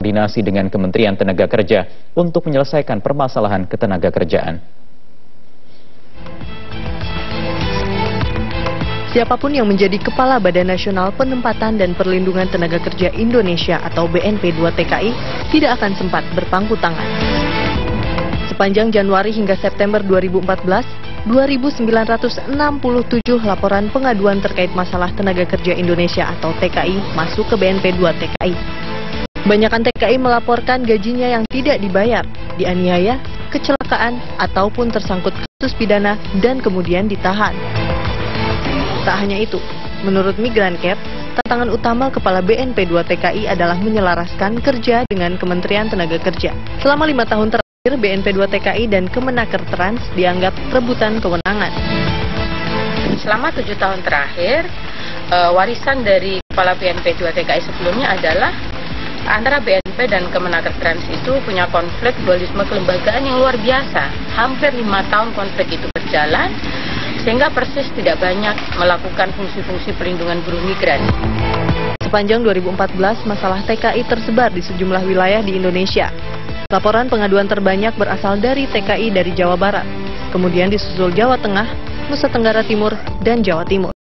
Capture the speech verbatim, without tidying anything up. koordinasi dengan Kementerian Tenaga Kerja untuk menyelesaikan permasalahan ketenagakerjaan. Siapapun yang menjadi Kepala Badan Nasional Penempatan dan Perlindungan Tenaga Kerja Indonesia atau B N P dua T K I tidak akan sempat berpangku tangan. Sepanjang Januari hingga September dua ribu empat belas, dua ribu sembilan ratus enam puluh tujuh laporan pengaduan terkait masalah tenaga kerja Indonesia atau T K I masuk ke B N P dua T K I. Banyakan T K I melaporkan gajinya yang tidak dibayar, dianiaya, kecelakaan, ataupun tersangkut kasus pidana dan kemudian ditahan. Tak hanya itu, menurut Migrant Care, tantangan utama Kepala B N P dua T K I adalah menyelaraskan kerja dengan Kementerian Tenaga Kerja. Selama lima tahun terakhir, B N P dua T K I dan Kemenakertrans dianggap rebutan kewenangan. Selama tujuh tahun terakhir, warisan dari Kepala B N P dua T K I sebelumnya adalah antara B N P dan Kemenakertrans itu punya konflik dualisme kelembagaan yang luar biasa. Hampir lima tahun konflik itu berjalan, sehingga Persis tidak banyak melakukan fungsi-fungsi perlindungan buruh migran. Sepanjang dua ribu empat belas, masalah T K I tersebar di sejumlah wilayah di Indonesia. Laporan pengaduan terbanyak berasal dari T K I dari Jawa Barat, kemudian disusul Jawa Tengah, Nusa Tenggara Timur, dan Jawa Timur.